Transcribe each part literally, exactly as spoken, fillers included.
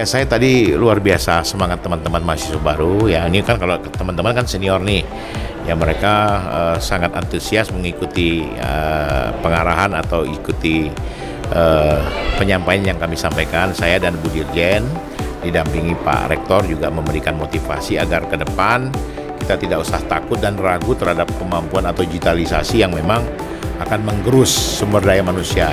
Ya, saya tadi luar biasa semangat teman-teman mahasiswa baru. Ya, ini kan kalau teman-teman kan senior nih. Ya, mereka uh, sangat antusias mengikuti uh, pengarahan atau ikuti uh, penyampaian yang kami sampaikan. Saya dan Bu Dirjen didampingi Pak Rektor juga memberikan motivasi agar ke depan kita tidak usah takut dan ragu terhadap kemampuan atau digitalisasi yang memang akan menggerus sumber daya manusia.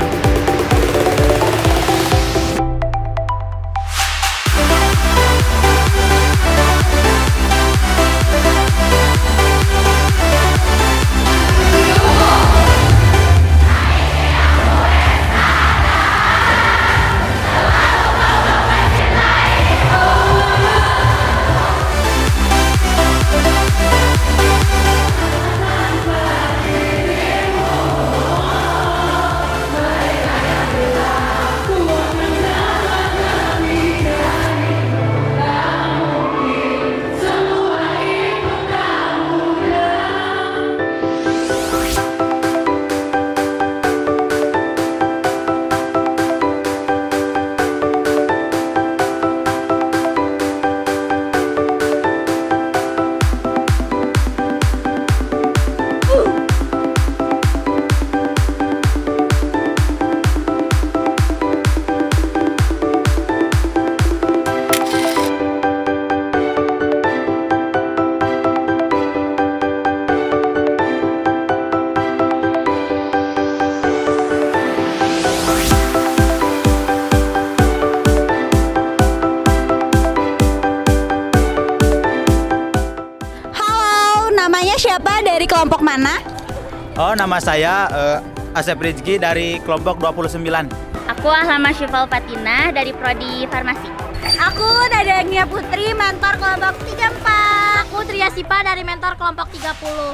Siapa dari kelompok mana? Oh, nama saya uh, Asep Rizky dari kelompok dua puluh sembilan. Aku Ahlama Syifal Fatina dari Prodi Farmasi. Aku Nadania Putri, mentor kelompok tiga puluh empat. Aku Tria Sipa dari mentor kelompok tiga puluh.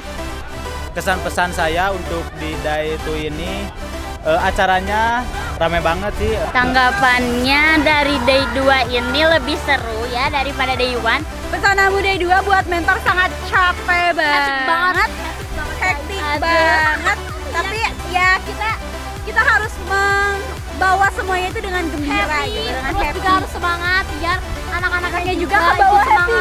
Kesan-pesan saya untuk di Day Two ini, uh, acaranya rame banget sih. Tanggapannya dari Day dua ini lebih seru ya daripada Day satu. Pesanamu Day dua buat mentor sangat capek banget, hektik banget, tapi ya kita kita harus membawa semuanya itu dengan gembira, gitu, dengan happy. Juga harus semangat biar anak-anaknya juga kebawa happy,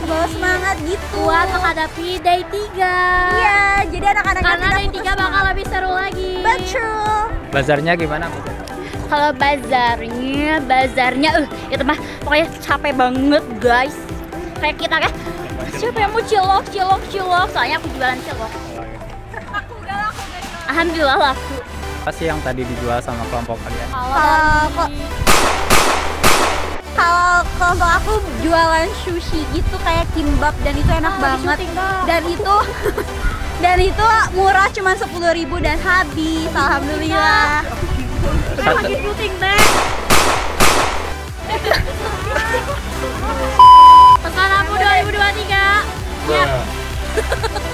kebawa semangat gitu buat menghadapi Day tiga. Iya, jadi anak-anaknya karena Day tiga bakal lebih seru lagi. Betul. Bazarnya gimana? Kalau bazarnya, bazarnya, uh, itu mah pokoknya capek banget guys. Kayak kita kan, siapa yang mau cilok, cilok, cilok. Soalnya aku jualan cilok. Aku udah laku, guys. Alhamdulillah laku. Apa sih yang tadi dijual sama kelompok kalian? Kalau kalau kelompok aku jualan sushi gitu kayak kimbap dan itu enak oh, banget. Dan itu dan itu murah, cuma sepuluh ribu dan habis. Alhamdulillah. Saya lagi syuting deh. Pesan aku dua ribu dua puluh tiga. Siap.